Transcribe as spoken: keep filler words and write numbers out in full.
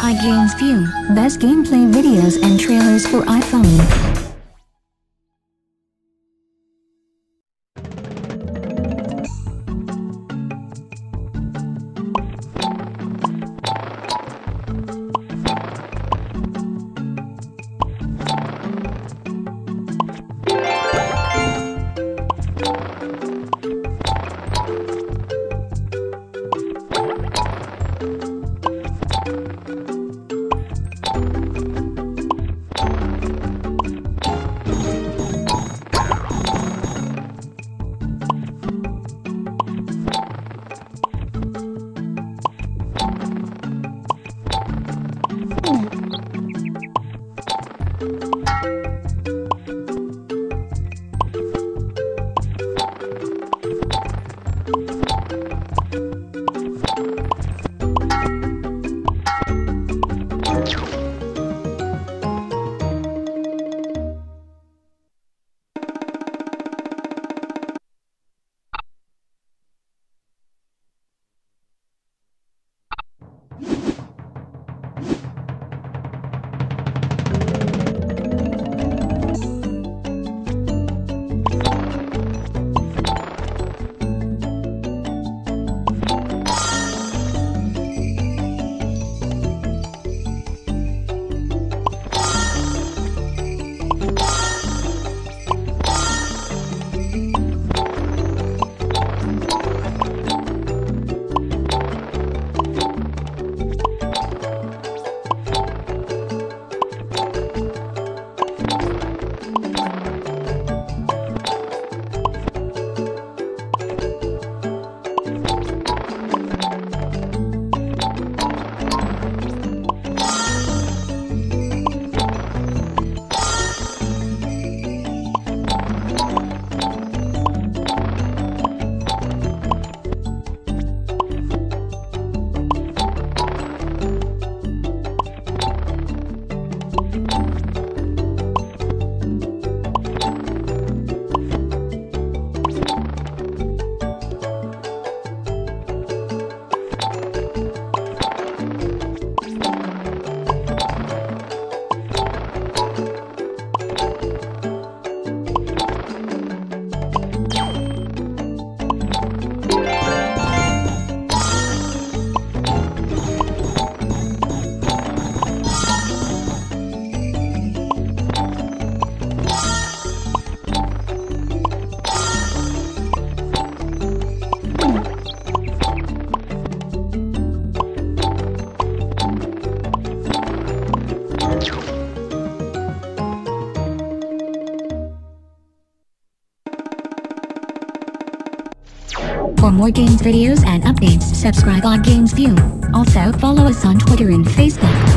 iGamesView, best gameplay videos and trailers for iPhone. For more games videos and updates, subscribe on iGamesView. Also follow us on Twitter and Facebook.